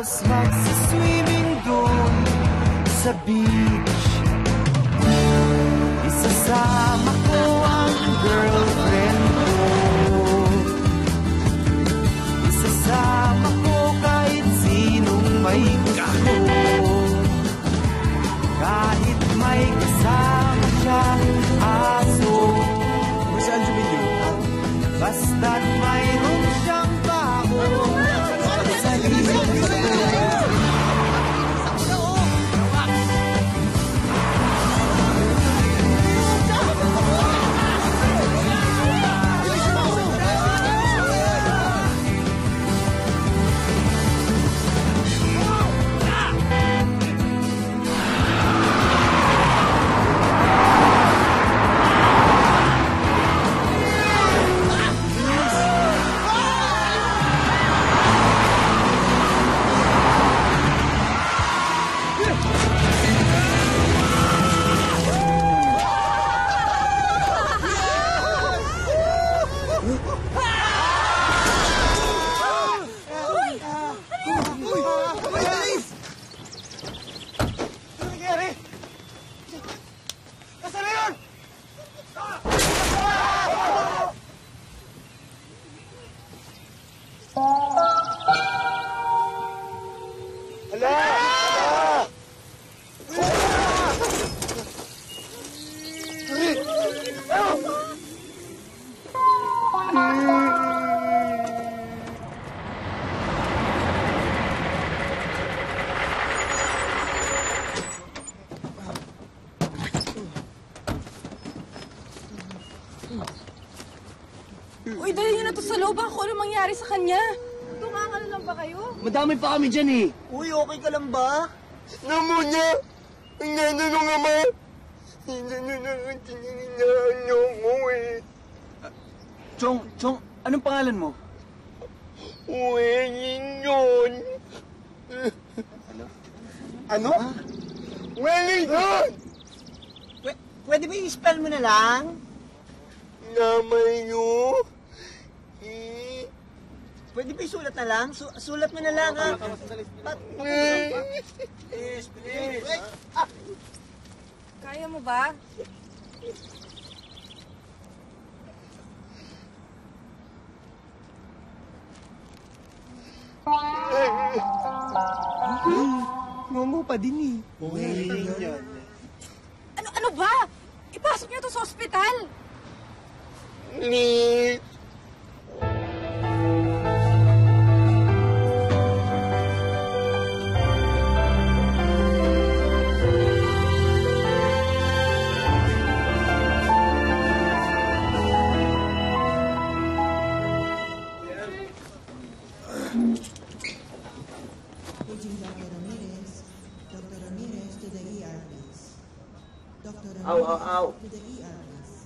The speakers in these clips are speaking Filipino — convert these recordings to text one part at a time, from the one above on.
Tapos magsiswimming doon sa beach. Isasama ko ang girlfriend ko. Isasama ko kahit sinong may gusto. Kahit may kasama siyang aso. Basta't mayroon siyang bago sa libo. Madami pa kami dyan eh. Uy, okay ka lang ba? Namunya! Ang nanonong ama! Hindi na nangantinginaan niyo ako eh. Chong, anong pangalan mo? Wellington! Ano? Wellington! Pwede ba i-spell mo na lang? Namay niyo? Pwede ba isulat na lang? Sulat mo na lang, ha? Please, please. Kaya mo ba? Ngungo pa din, eh. Ano ba? Ipasok niyo to sa ospital! Please! Ow. To the ER, please.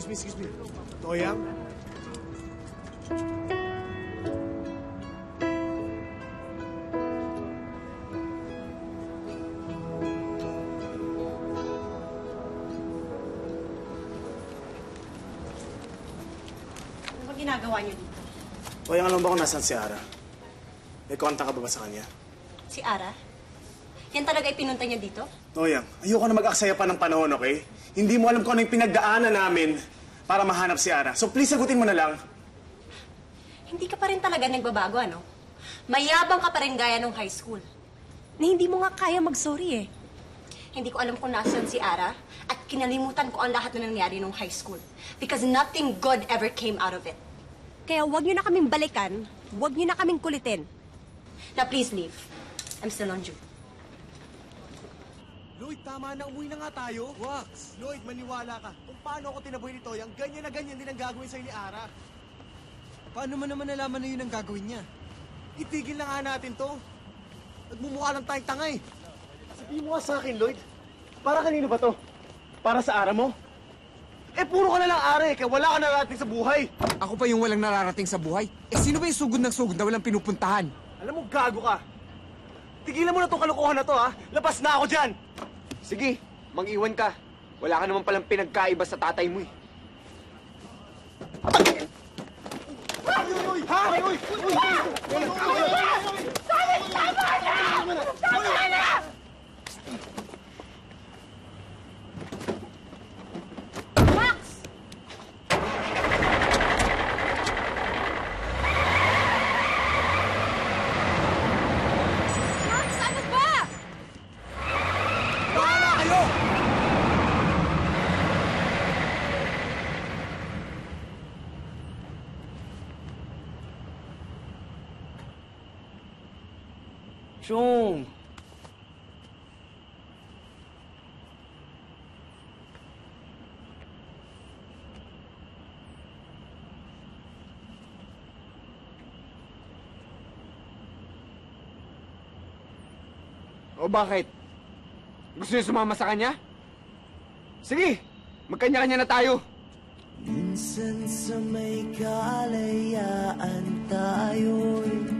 Excuse me. Toyang? Ano ba ginagawa niyo dito? Toyang, alam ba kung nasaan si Ara? May konta ka ba sa kanya? Si Ara? Yan talaga ipinunta niya dito? Toyang, ayoko na mag-aksaya pa ng panahon, okay? Hindi mo alam kung ano yung pinagdaanan namin para mahanap si Ara. So please, sagutin mo na lang. Hindi ka pa rin talaga nagbabago, ano? Mayabang ka pa rin gaya nung high school. Na hindi mo nga kaya mag-sorry, eh. Hindi ko alam kung nasaan si Ara at kinalimutan ko ang lahat na nangyari nung high school. Because nothing good ever came out of it. Kaya huwag niyo na kaming balikan, huwag niyo na kaming kulitin. Now, please leave. I'm still on duty. Lloyd, tama na. Umuwi na nga tayo. Bogs, Lloyd, maniwala ka. Kung paano ako tinaboy ni Toyang, ganyan na ganyan din ang gagawin sa'yo ni Ara. Paano man naman nalaman na yun ang gagawin niya? Itigil na nga natin to. Nagmumukha lang tayong tangay. Sabihin mo nga sa akin, Lloyd. Para kanino ba to? Para sa Ara mo? Eh, puro ka na lang Ara eh, kaya wala ka nararating sa buhay. Ako pa yung walang nararating sa buhay? Eh, sino ba yung sugod ng sugod na walang pinupuntahan? Alam mo, gago ka! Tigilan mo na itong kalukuhan na to, ha? Labas na ako dyan! Sige, mang-iwan ka. Wala ka naman palang pinagkaiba sa tatay mo, eh. Chong! O bakit? Gusto niyo sumama sa kanya? Sige! Magkanya-kanya na tayo! Minsan sa may kalayaan tayo'y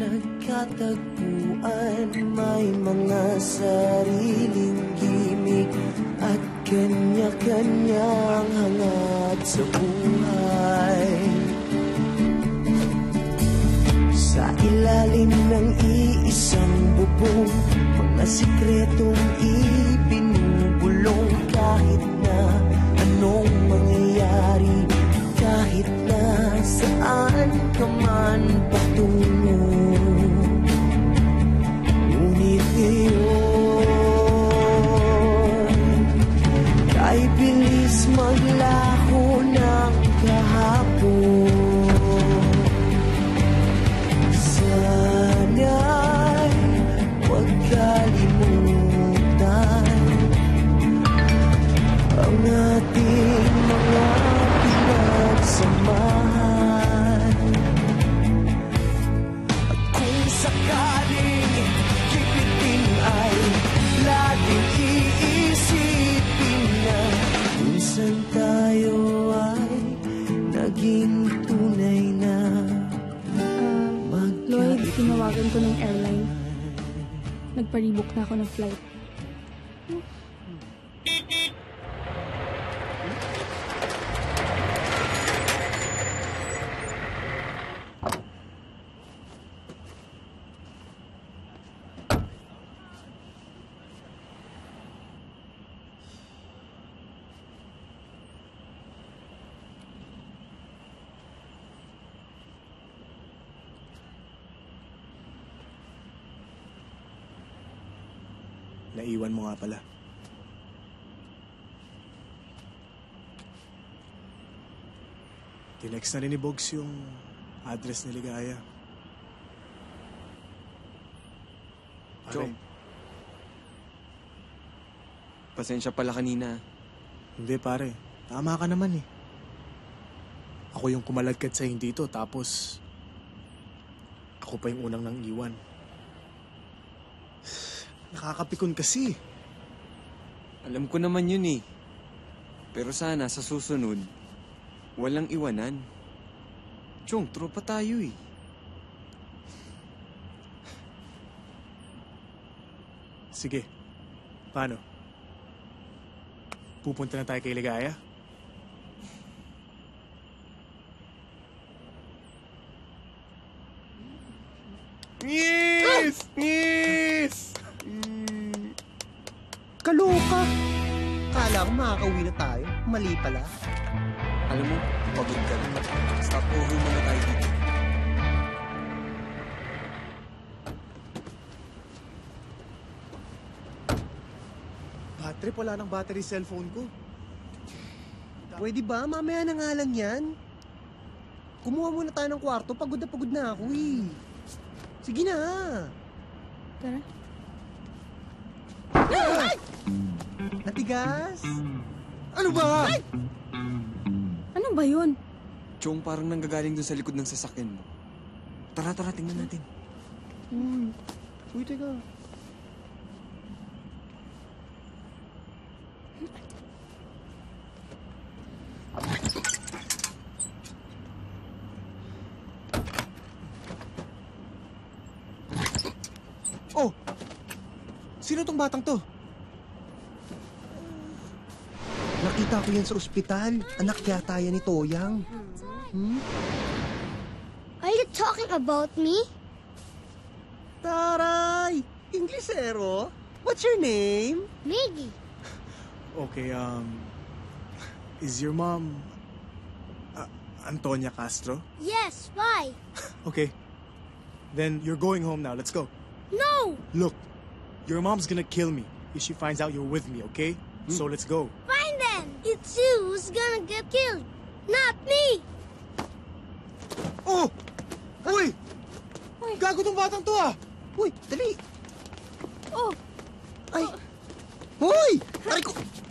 nagkatagpuan, may mga sariling gimik at kanya-kanyang hangat sa buhay. Sa ilalim ng iisang bubong, mga sikretong ibinubulong kahit na anong mangyayari, kahit na saan ka man patungo. Ay bilis maglaho ng kahapon. Sana'y huwag kalimutan ang ating mga pinagsamahan. At kung sakaling kipitin ay laging iisipin na minsan tayo ay naging tunay na Lloyd, tinawagan ko ng airline. Nagparibok na ako ng flight. Naiwan mo nga pala. Tinext na rin ni Bogs yung address ni Ligaya. Chong. Pasensya pala kanina. Hindi pare, tama ka naman eh. Ako yung kumalagkat sa hindi to, tapos ako pa yung unang nang iwan. Nakakapikon kasi. Alam ko naman yun eh. Pero sana sa susunod, walang iwanan. Chong, tropa tayo eh. Sige. Paano? Pupunta na tayo kay Ligaya? Yes! Yes! Kaloka! Kala ko makakauwi na tayo. Mali pala. Alam mo, pagod ka na. Stop over muna tayo dito. Battery, wala ng battery cellphone ko. Pwede ba? Mamaya na nga lang yan. Kumuha muna tayo ng kwarto. Pagod na ako eh. Sige na. Tara. Ay! Natigas? Ano ba? Ay! Ano ba yun? Chong, parang nanggagaling dun sa likod ng sasakyan mo. Tara, tara, tingnan natin. Uy, teka. Oh! Sino tong batang to? Nakita ko yan sa ospital. Anak yata yan ni Toyang. Ay, talking about me? Taray! Inglesero? What's your name? Maggie. Okay, is your mom Antonia Castro? Yes, why? Okay, then you're going home now. Let's go. No! Look, your mom's gonna kill me if she finds out you're with me, okay? Mm. So let's go. Fine then! It's you who's gonna get killed, not me! Oh! Uy! Uy! Gago tong batang to ah! Uy! Dali! Oh! Ay! Uy! Aray ko!